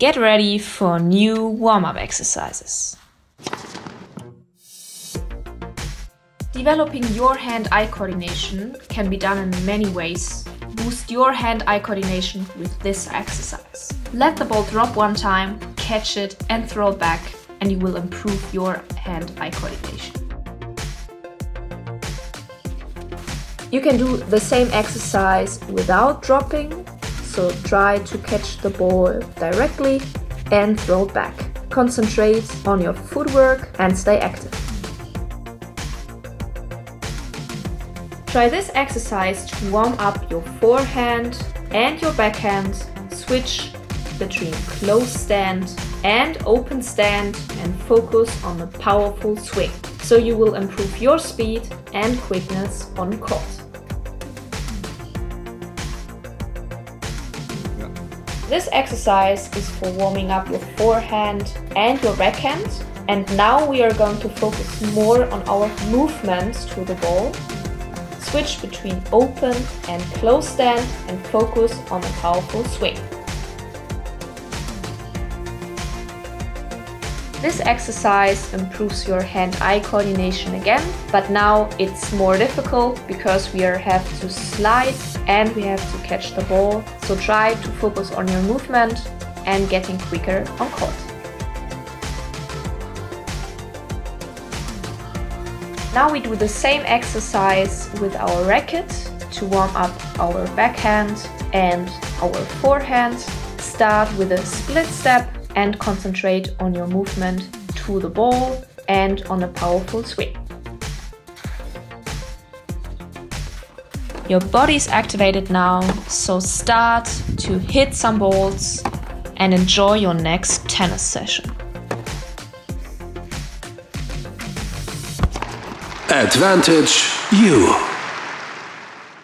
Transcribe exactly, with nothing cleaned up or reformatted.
Get ready for new warm-up exercises. Developing your hand-eye coordination can be done in many ways. Boost your hand-eye coordination with this exercise. Let the ball drop one time, catch it and throw it back, and you will improve your hand-eye coordination. You can do the same exercise without dropping, so try to catch the ball directly and throw it back. Concentrate on your footwork and stay active. Try this exercise to warm up your forehand and your backhand. Switch between closed stand and open stand and focus on a powerful swing, so you will improve your speed and quickness on court. This exercise is for warming up your forehand and your backhand. And now we are going to focus more on our movements to the ball. Switch between open and closed stand and focus on a powerful swing. This exercise improves your hand-eye coordination again, but now it's more difficult because we are, have to slide and we have to catch the ball. So try to focus on your movement and getting quicker on court. Now we do the same exercise with our racket to warm up our backhand and our forehand. Start with a split step and concentrate on your movement to the ball and on a powerful swing. Your body is activated now, so start to hit some balls and enjoy your next tennis session. Advantage you.